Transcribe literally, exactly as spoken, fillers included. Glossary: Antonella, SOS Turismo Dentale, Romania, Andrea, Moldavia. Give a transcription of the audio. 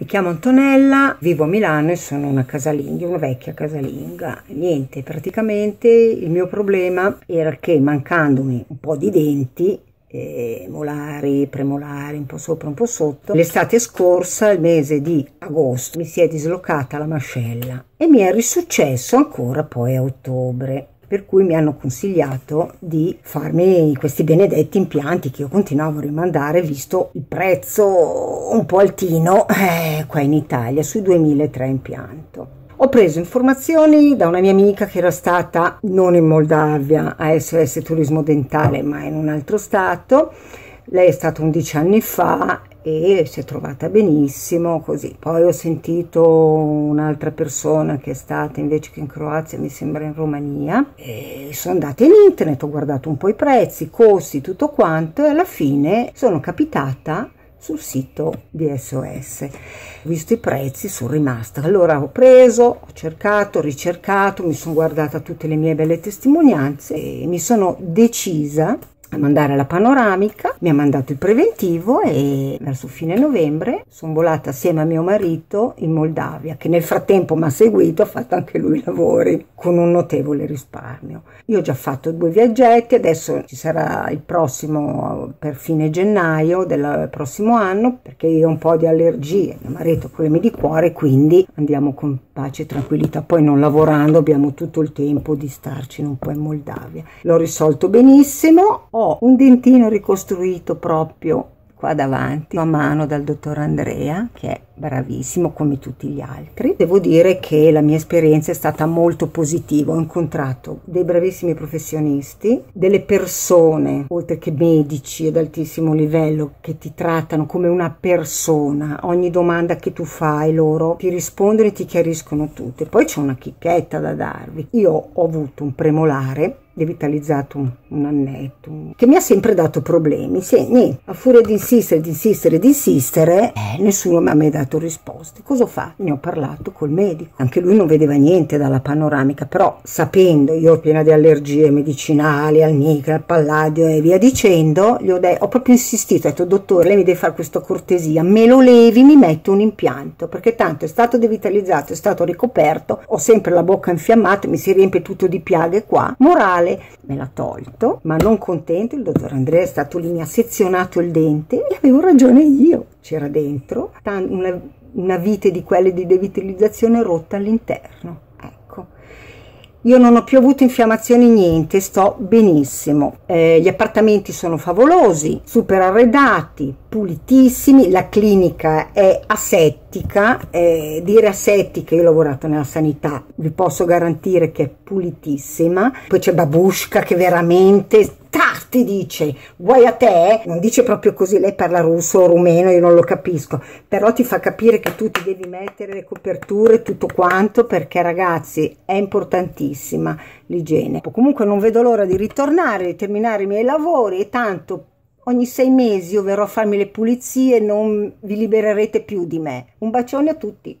Mi chiamo Antonella, vivo a Milano e sono una casalinga, una vecchia casalinga. Niente, praticamente il mio problema era che mancandomi un po' di denti, eh, molari, premolari, un po' sopra, un po' sotto, l'estate scorsa, il mese di agosto, mi si è dislocata la mascella e mi è risuccesso ancora poi a ottobre. Per cui mi hanno consigliato di farmi questi benedetti impianti che io continuavo a rimandare visto il prezzo un po' altino eh, qua in Italia, sui duemilatré impianto. Ho preso informazioni da una mia amica che era stata non in Moldavia a S O S Turismo Dentale ma in un altro stato. Lei è stata undici anni fa e si è trovata benissimo così. Poi ho sentito un'altra persona che è stata invece che in Croazia, mi sembra in Romania, e sono andata in internet, ho guardato un po' i prezzi, i costi, tutto quanto, e alla fine sono capitata sul sito di S O S. Ho visto i prezzi, sono rimasta. Allora ho preso, ho cercato, ho ricercato, mi sono guardata tutte le mie belle testimonianze e mi sono decisa a mandare la panoramica. Mi ha mandato il preventivo e verso fine novembre sono volata assieme a mio marito in Moldavia, che nel frattempo mi ha seguito, ha fatto anche lui lavori con un notevole risparmio. Io ho già fatto due viaggetti, adesso ci sarà il prossimo per fine gennaio del prossimo anno, perché io ho un po' di allergie, mio marito ha problemi di cuore, quindi andiamo con pace e tranquillità. Poi non lavorando abbiamo tutto il tempo di starci un po' in Moldavia. L'ho risolto benissimo. Ho un dentino ricostruito proprio qua davanti a mano dal dottor Andrea, che è bravissimo come tutti gli altri. Devo dire che la mia esperienza è stata molto positiva. Ho incontrato dei bravissimi professionisti, delle persone oltre che medici ad altissimo livello che ti trattano come una persona. Ogni domanda che tu fai loro ti rispondono e ti chiariscono tutte. Poi c'è una chicchetta da darvi. Io ho avuto un premolare devitalizzato un, un annetto che mi ha sempre dato problemi. Se, niente, a furia di insistere, di insistere, di insistere, eh, nessuno mi ha mai dato risposte. Cosa ho fatto? Ne ho parlato col medico. Anche lui non vedeva niente dalla panoramica, però sapendo, io piena di allergie medicinali, al nichel, al palladio e via dicendo, gli ho, ho proprio insistito, ho detto: dottore, lei mi deve fare questa cortesia, me lo levi, mi metto un impianto, perché tanto è stato devitalizzato, è stato ricoperto, ho sempre la bocca infiammata, mi si riempie tutto di piaghe qua. Morale, me l'ha tolto, ma non contento il dottor Andrea è stato lì, mi ha sezionato il dente e avevo ragione io. C'era dentro una, una vite di quelle di devitalizzazione rotta all'interno. Ecco, io non ho più avuto infiammazioni, niente, sto benissimo. Eh, gli appartamenti sono favolosi, super arredati, pulitissimi. La clinica è asettica, eh, dire asettica, io ho lavorato nella sanità, vi posso garantire che è pulitissima. Poi c'è Babushka che veramente tac, ti dice guai a te, non dice proprio così, lei parla russo o rumeno, io non lo capisco, però ti fa capire che tu ti devi mettere le coperture, tutto quanto, perché ragazzi è importantissima l'igiene. Comunque non vedo l'ora di ritornare, di terminare i miei lavori, e tanto ogni sei mesi io verrò a farmi le pulizie, non vi libererete più di me. Un bacione a tutti!